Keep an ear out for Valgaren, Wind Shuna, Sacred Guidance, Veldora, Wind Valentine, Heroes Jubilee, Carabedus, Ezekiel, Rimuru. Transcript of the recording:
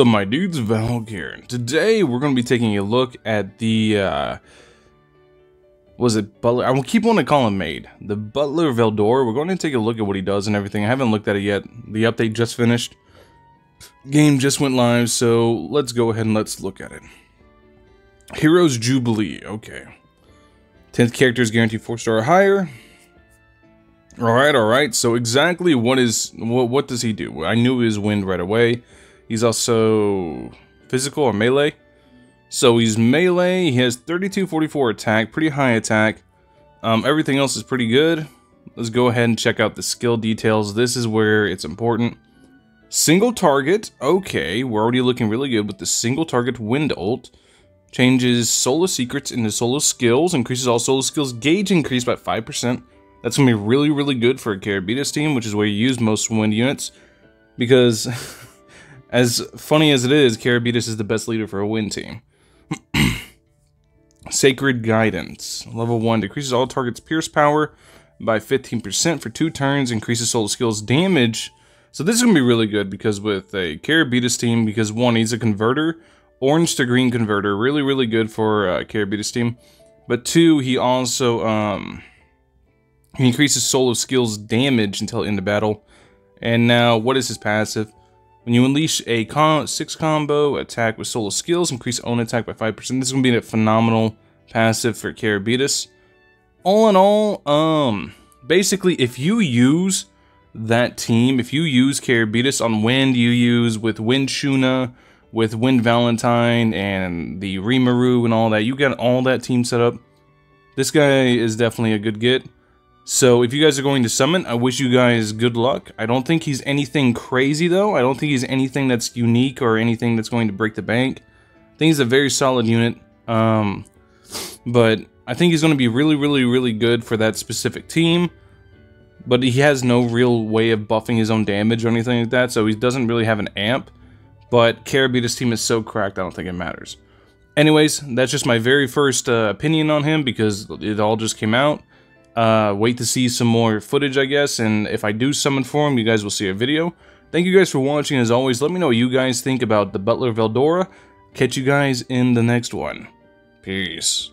What's up, my dudes? Valgaren. Today we're going to be taking a look at the was it butler? I will keep wanting to call him maid. The butler Veldora. We're going to take a look at what he does and everything. I haven't looked at it yet. The update just finished. Game just went live, so let's go ahead and let's look at it. Heroes Jubilee. Okay. 10th character is guaranteed 4-star or higher. All right. So exactly what does he do? I knew his wind right away. He's also physical or melee. So he's melee. He has 32, 44 attack, pretty high attack. Everything else is pretty good. Let's go ahead and check out the skill details. This is where it's important. Single target. Okay, we're already looking really good with the single target wind ult. Changes solo secrets into solo skills. Increases all solo skills. Gauge increased by 5%. That's going to be really, really good for a Carabedus team, which is where you use most wind units. Because, as funny as it is, Carabedus is the best leader for a wind team. Sacred Guidance. Level 1. Decreases all targets' pierce power by 15% for 2 turns. Increases solo skills damage. So this is going to be really good because with a Carabedus team, because one, he's a converter. Orange to green converter. Really, really good for a Carabedus team. But two, he also... He increases solo skills damage until end of battle. And now, what is his passive? When you unleash a 6 combo attack with solo skills, increase own attack by 5%. This is going to be a phenomenal passive for Carabedus. All in all, basically, if you use that team, if you use Carabedus on wind, you use with Wind Shuna, with Wind Valentine, and the Rimuru and all that, you got all that team set up. This guy is definitely a good get. So if you guys are going to summon, I wish you guys good luck. I don't think he's anything crazy though. I don't think he's anything that's unique or anything that's going to break the bank. I think he's a very solid unit. But I think he's going to be really, really, really good for that specific team. But he has no real way of buffing his own damage or anything like that. So he doesn't really have an amp. But Carabedus team is so cracked, I don't think it matters. Anyways, that's just my very first opinion on him because it all just came out. Wait to see some more footage, I guess, and if I do summon for him, you guys will see a video. Thank you guys for watching. As always, let me know what you guys think about the Butler Veldora. Catch you guys in the next one. Peace.